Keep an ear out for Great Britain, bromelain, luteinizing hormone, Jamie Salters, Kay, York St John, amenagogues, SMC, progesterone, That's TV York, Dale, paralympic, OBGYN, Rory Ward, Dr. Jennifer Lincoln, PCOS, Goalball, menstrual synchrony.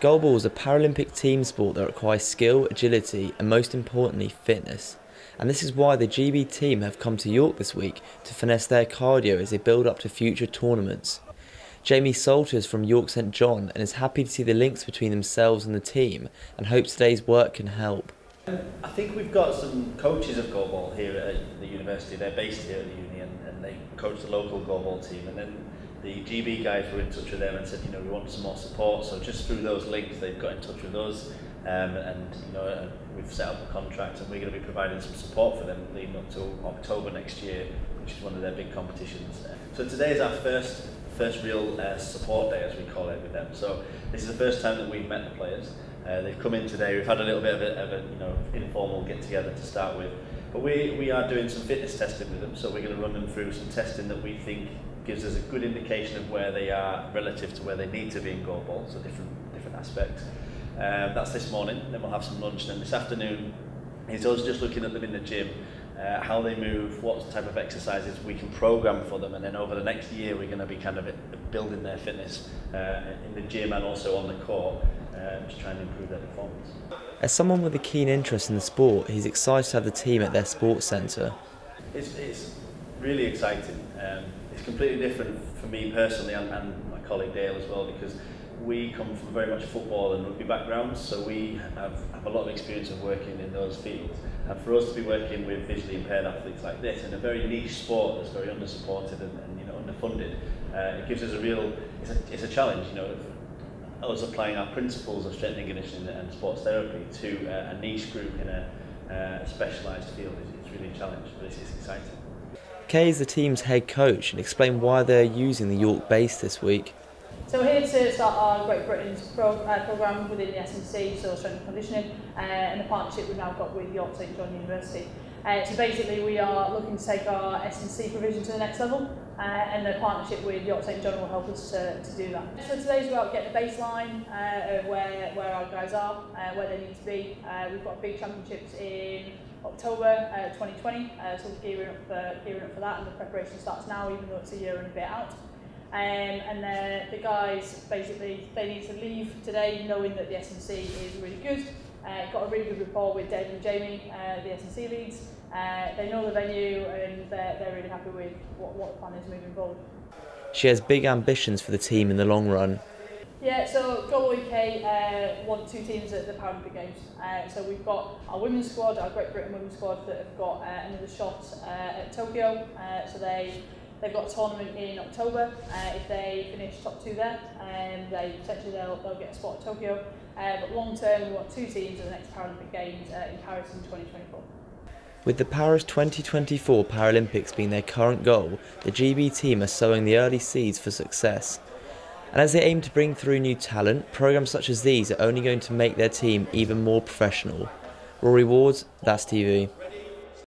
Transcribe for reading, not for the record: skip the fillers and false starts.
Goalball is a Paralympic team sport that requires skill, agility and most importantly fitness. And this is why the GB team have come to York this week to finesse their cardio as they build up to future tournaments. Jamie Salters from York St John and is happy to see the links between themselves and the team and hopes today's work can help. I think we've got some coaches of goalball here at the university. They're based here at the uni and they coach the local goalball team, and then the GB guys were in touch with them and said, you know, we want some more support. So just through those links they've got in touch with us, and you know, we've set up a contract and we're going to be providing some support for them leading up to October next year, which is one of their big competitions. So today is our first real support day, as we call it, with them. So this is the first time that we've met the players. They've come in today. We've had a little bit of a you know, informal get together to start with, but we are doing some fitness testing with them. So we're going to run them through some testing that we think gives us a good indication of where they are relative to where they need to be in goalball. So different aspects. That's this morning. Then we'll have some lunch. Then this afternoon, it's us just looking at them in the gym, how they move, what type of exercises we can program for them, and then over the next year we're going to be kind of building their fitness in the gym and also on the court, to try and improve their performance. As someone with a keen interest in the sport, he's excited to have the team at their sports centre. It's really exciting. It's completely different for me personally and my colleague Dale as well, because we come from very much football and rugby backgrounds, so we have a lot of experience of working in those fields. And for us to be working with visually impaired athletes like this in a very niche sport that's very under-supported and you know, underfunded, it gives us a real, it's a challenge. You know, us applying our principles of strength and conditioning and sports therapy to a niche group in a specialised field is really a challenge, but it's exciting. Kay is the team's head coach and explained why they're using the York base this week. So we're here to start our Great Britain's programme within the SMC, so strength and conditioning, and the partnership we've now got with York St John University. So basically we are looking to take our SMC provision to the next level, and the partnership with York St John will help us to do that. So today's about getting the baseline of where our guys are, where they need to be. We've got big championships in October 2020, so we're gearing up for that, and the preparation starts now even though it's a year and a bit out. And the guys, basically, they need to leave today knowing that the SNC is really good. Got a really good rapport with Dave and Jamie, the SNC leads. They know the venue and they're really happy with what the plan is moving forward. She has big ambitions for the team in the long run. Yeah, so Goalball UK won two teams at the Paralympic Games. So we've got our women's squad, our Great Britain women's squad, that have got another shot at Tokyo. So They've got a tournament in October. If they finish top two there, potentially they'll get a spot at Tokyo. But long term, we want two teams at the next Paralympic Games in Paris in 2024. With the Paris 2024 Paralympics being their current goal, the GB team are sowing the early seeds for success. And as they aim to bring through new talent, programmes such as these are only going to make their team even more professional. Rory Ward, That's TV.